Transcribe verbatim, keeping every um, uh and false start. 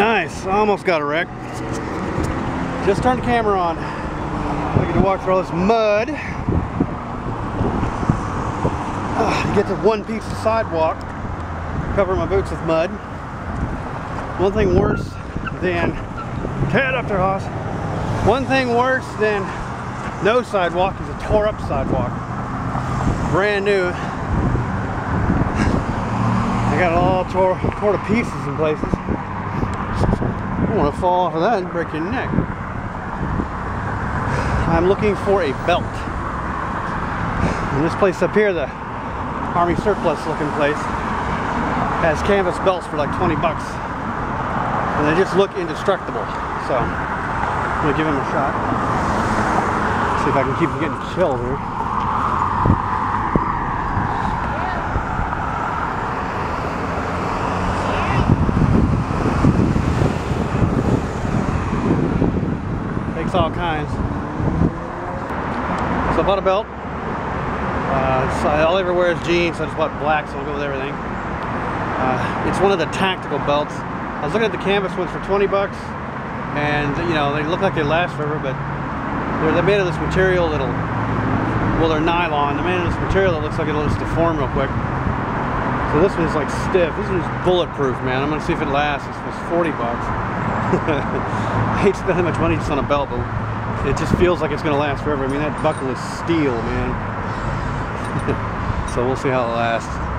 Nice, almost got a wreck. Just turned the camera on. I get to walk through all this mud. Uh, get to one piece of sidewalk, cover my boots with mud. One thing worse than, get up there, Hoss. One thing worse than no sidewalk is a tore up sidewalk. Brand new. I got it all tore, tore to pieces in places. You don't want to fall off of that and break your neck. I'm looking for a belt. And this place up here, the Army surplus looking place, has canvas belts for like twenty bucks. And they just look indestructible. So I'm gonna give them a shot. See if I can keep from getting chilled here. Takes all kinds. So I bought a belt. Uh, so all I ever wear is jeans, so I just bought black, so I'll go with everything. Uh, it's one of the tactical belts. I was looking at the canvas ones for twenty bucks, and you know, they look like they last forever, but they're, they're made of this material that'll, well, they're nylon. They're made of this material that looks like it'll just deform real quick. So this one's like stiff. This one's bulletproof, man. I'm gonna see if it lasts. It's, it's forty bucks. I hate spending much money just on a belt, but it just feels like it's gonna last forever. I mean, that buckle is steel, man. So we'll see how it lasts.